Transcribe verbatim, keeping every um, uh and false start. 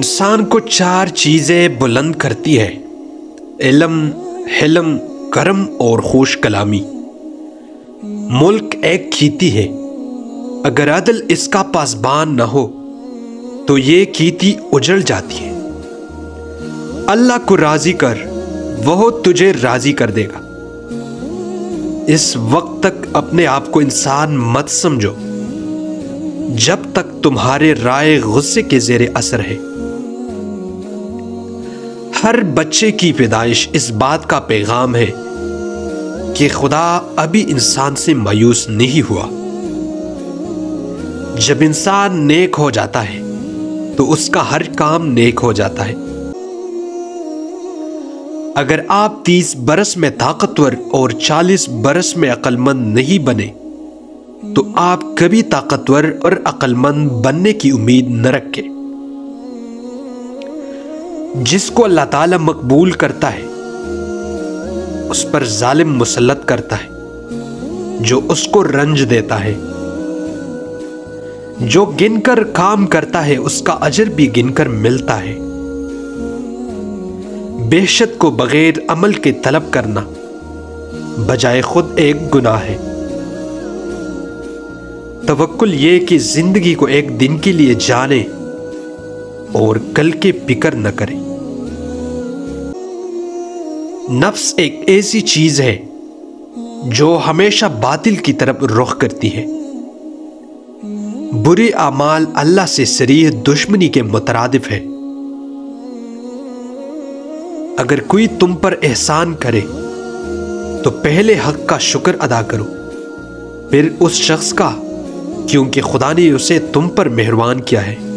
इंसान को चार चीज़ें बुलंद करती है, इल्म, हिल्म, करम और खुश कलामी। मुल्क एक खेती है, अगर अदल इसका पासबान न हो तो ये खेती उजड़ जाती है। अल्लाह को राज़ी कर, वह तुझे राज़ी कर देगा। इस वक्त तक अपने आप को इंसान मत समझो जब तक तुम्हारे राय गुस्से के ज़ेरे असर है। हर बच्चे की पैदाइश इस बात का पैगाम है कि खुदा अभी इंसान से मायूस नहीं हुआ। जब इंसान नेक हो जाता है तो उसका हर काम नेक हो जाता है। अगर आप तीस बरस में ताकतवर और चालीस बरस में अक्लमंद नहीं बने तो आप कभी ताकतवर और अक्लमंद बनने की उम्मीद न रखें। जिसको अल्लाह ताला मकबूल करता है उस पर जालिम मुसल्लत करता है जो उसको रंज देता है। जो गिनकर काम करता है उसका अजर भी गिनकर मिलता है। बेहशत को बगैर अमल के तलब करना बजाय खुद एक गुनाह है। तवक्कुल ये कि जिंदगी को एक दिन के लिए जाने और कल के फिक्र न करें। नफ्स एक ऐसी चीज है जो हमेशा बातिल की तरफ रुख करती है। बुरे अमाल अल्लाह से सरीह दुश्मनी के मुतरादिफ है। अगर कोई तुम पर एहसान करे तो पहले हक का शुक्र अदा करो, फिर उस शख्स का, क्योंकि खुदा ने उसे तुम पर मेहरबान किया है।